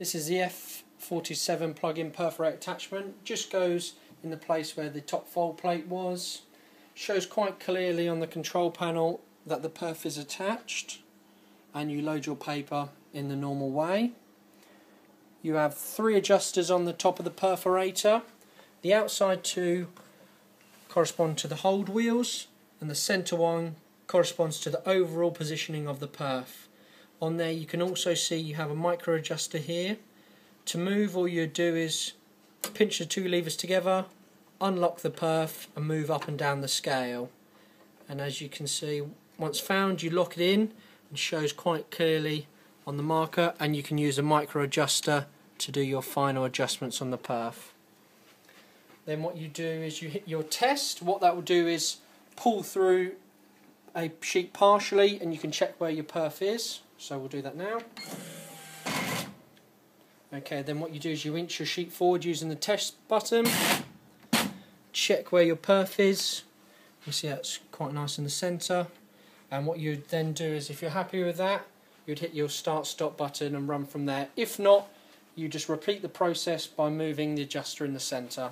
This is the F47 plug-in perforate attachment. Just goes in the place where the top fold plate was. Shows quite clearly on the control panel that the perf is attached, and you load your paper in the normal way. You have three adjusters on the top of the perforator. The outside two correspond to the hold wheels, and the centre one corresponds to the overall positioning of the perf. On there you can also see you have a micro adjuster here. To move, all you do is pinch the two levers together, unlock the perf and move up and down the scale. And as you can see, once found, you lock it in and shows quite clearly on the marker, and you can use a micro adjuster to do your final adjustments on the perf. Then what you do is you hit your test. What that will do is pull through a sheet partially, and you can check where your perf is. So we'll do that now. Okay, then what you do is you inch your sheet forward using the test button. Check where your perf is. You see that's quite nice in the centre. And what you'd then do is, if you're happy with that, you'd hit your start stop button and run from there. If not, you just repeat the process by moving the adjuster in the centre.